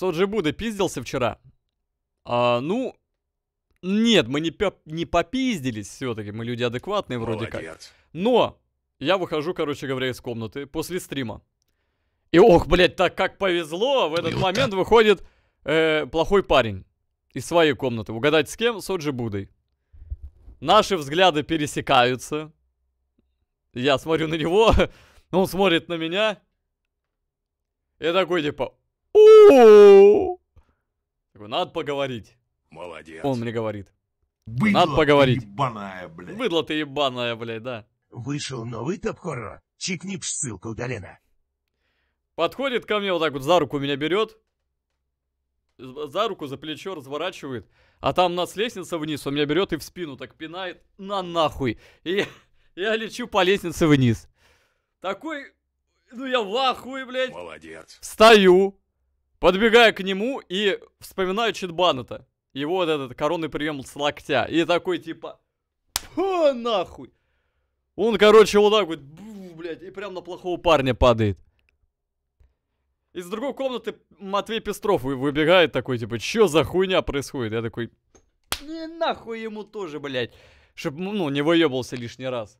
Соджи Буды пиздился вчера? Ну, нет, мы не попиздились все-таки, мы люди адекватные вроде как. Но я выхожу, короче говоря, из комнаты после стрима. И ох, блядь, так как повезло, в этот момент выходит плохой парень из своей комнаты. Угадайте с кем? Соджи Будой. Наши взгляды пересекаются. Я смотрю на него, он смотрит на меня. И такой типа, надо поговорить. Молодец. Он мне говорит. Надо поговорить. Быдло ты ебаная, блядь, да. Вышел новый топ-хоррор. Чикни ссылку удалена. Подходит ко мне вот так вот, за руку меня берет. За руку, за плечо разворачивает. А там у нас лестница вниз, он меня берет и в спину так пинает. На нахуй. И я лечу по лестнице вниз. Такой, ну я в ахуе, блядь. Молодец. Встаю, подбегаю к нему и вспоминаю Читбана-то. Его вот этот коронный прием с локтя. И такой типа, фу, нахуй. Он, короче, вот так вот, блядь, и прям на плохого парня падает. Из другой комнаты Матвей Пестров выбегает такой, типа, чё за хуйня происходит? Я такой, не нахуй ему тоже, блядь. Чтоб, ну, не выебался лишний раз.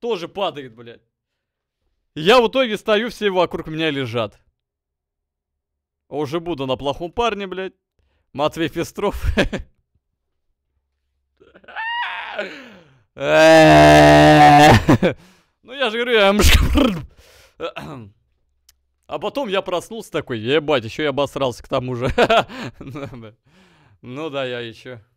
Тоже падает, блядь. Я в итоге стою, все вокруг меня лежат. Уже буду на плохом парне, блядь. Матвей Пестров. Ну, я же говорю, а потом я проснулся такой, ебать, еще я обосрался к тому же. Ну да, я еще.